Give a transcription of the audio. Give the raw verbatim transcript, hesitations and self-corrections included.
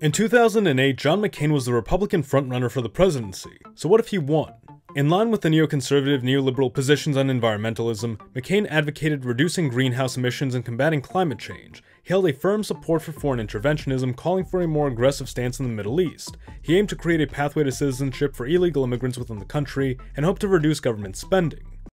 In two thousand eight, John McCain was the Republican frontrunner for the presidency, so what if he won? In line with the neoconservative, neoliberal positions on environmentalism, McCain advocated reducing greenhouse emissions and combating climate change. He held a firm support for foreign interventionism, calling for a more aggressive stance in the Middle East. He aimed to create a pathway to citizenship for illegal immigrants within the country, and hoped to reduce government spending.